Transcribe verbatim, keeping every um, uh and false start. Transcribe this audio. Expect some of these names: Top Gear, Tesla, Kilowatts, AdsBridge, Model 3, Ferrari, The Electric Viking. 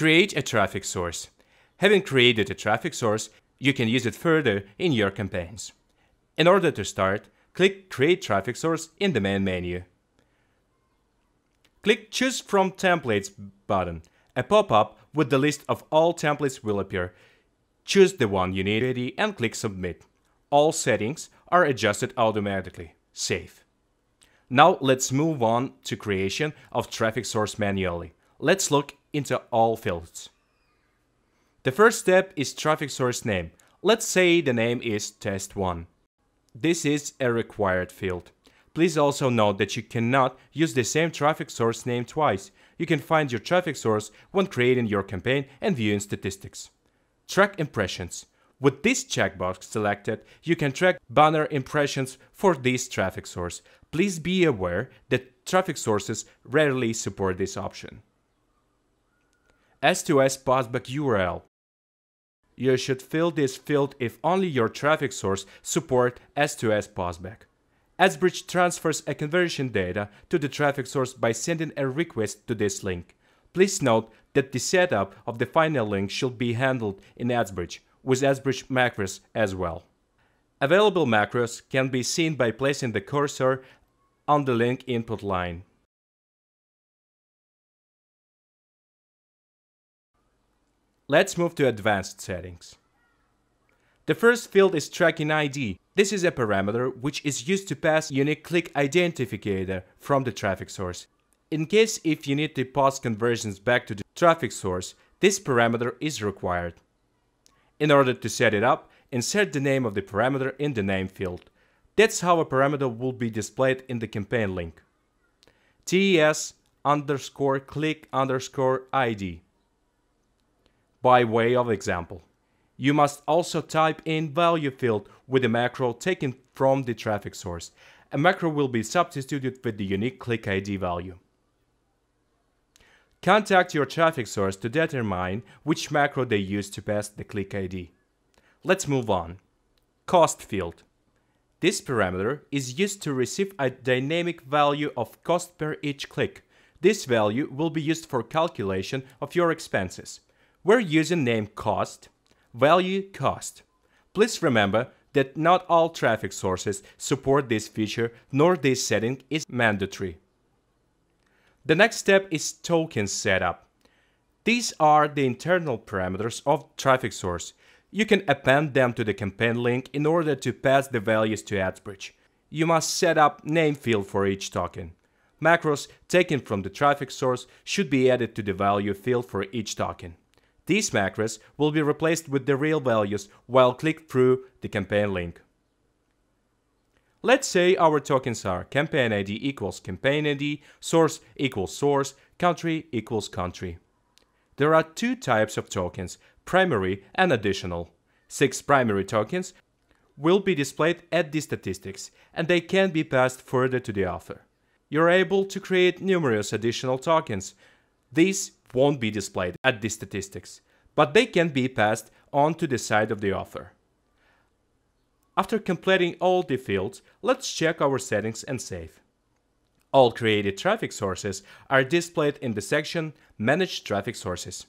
Create a traffic source. Having created a traffic source, you can use it further in your campaigns. In order to start, click Create Traffic Source in the main menu. Click Choose from Templates button. A pop-up with the list of all templates will appear. Choose the one you need ready and click Submit. All settings are adjusted automatically. Save. Now let's move on to creation of traffic source manually. Let's look into all fields. The first step is traffic source name. Let's say the name is test one. This is a required field. Please also note that you cannot use the same traffic source name twice. You can find your traffic source when creating your campaign and viewing statistics. Track impressions. With this checkbox selected, you can track banner impressions for this traffic source. Please be aware that traffic sources rarely support this option. S two S passback U R L. You should fill this field if only your traffic source supports S two S passback. AdsBridge transfers a conversion data to the traffic source by sending a request to this link. Please note that the setup of the final link should be handled in AdsBridge, with AdsBridge macros as well. Available macros can be seen by placing the cursor on the link input line. Let's move to advanced settings. The first field is tracking I D. This is a parameter which is used to pass unique click identificator from the traffic source. In case if you need to pass conversions back to the traffic source, this parameter is required. In order to set it up, insert the name of the parameter in the name field. That's how a parameter will be displayed in the campaign link. T E S underscore click underscore I D. By way of example, you must also type in value field with a macro taken from the traffic source. A macro will be substituted with the unique click I D value. Contact your traffic source to determine which macro they use to pass the click I D. Let's move on. Cost field. This parameter is used to receive a dynamic value of cost per each click. This value will be used for calculation of your expenses. We're using name cost, value cost. Please remember that not all traffic sources support this feature, nor this setting is mandatory. The next step is token setup. These are the internal parameters of traffic source. You can append them to the campaign link in order to pass the values to AdsBridge. You must set up name field for each token. Macros taken from the traffic source should be added to the value field for each token. These macros will be replaced with the real values while clicked through the campaign link. Let's say our tokens are campaign I D equals campaign I D, source equals source, country equals country. There are two types of tokens, primary and additional. Six primary tokens will be displayed at the statistics, and they can be passed further to the author. You're able to create numerous additional tokens. These won't be displayed at the statistics, but they can be passed on to the side of the author. After completing all the fields, let's check our settings and save. All created traffic sources are displayed in the section Manage Traffic Sources.